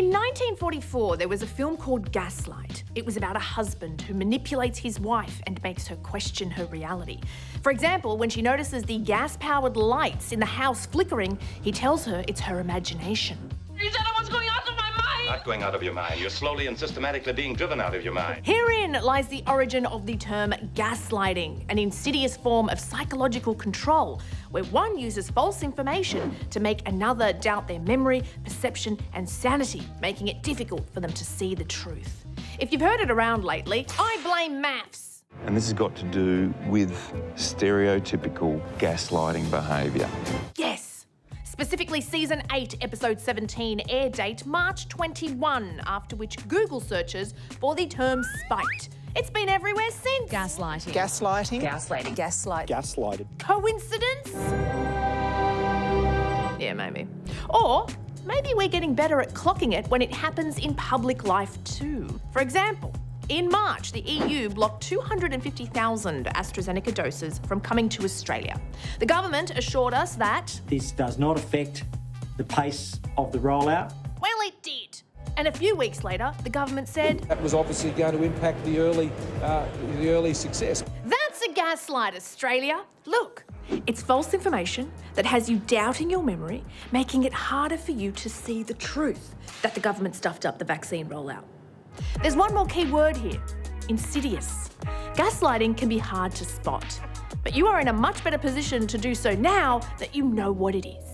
In 1944, there was a film called Gaslight. It was about a husband who manipulates his wife and makes her question her reality. For example, when she notices the gas-powered lights in the house flickering, he tells her it's her imagination. Is that what's going on in my mind? Not going out of your mind. You're slowly and systematically being driven out of your mind. Herein lies the origin of the term gaslighting, an insidious form of psychological control, where one uses false information to make another doubt their memory, perception, and sanity, making it difficult for them to see the truth. If you've heard it around lately, I blame MAFS. And this has got to do with stereotypical gaslighting behaviour. Yes. Specifically, Season 8, Episode 17, air date March 21, after which Google searches for the term spite. It's been everywhere since. Gaslighting. Gaslighting. Gaslighting. Gaslight. Gaslighted. Coincidence? Yeah, maybe. Or maybe we're getting better at clocking it when it happens in public life too. For example, in March, the EU blocked 250,000 AstraZeneca doses from coming to Australia. The government assured us that this does not affect the pace of the rollout. Well, it did. And a few weeks later, the government said that was obviously going to impact the early success. That's a gaslight, Australia. Look, it's false information that has you doubting your memory, making it harder for you to see the truth that the government stuffed up the vaccine rollout. There's one more key word here, insidious. Gaslighting can be hard to spot, but you are in a much better position to do so now that you know what it is.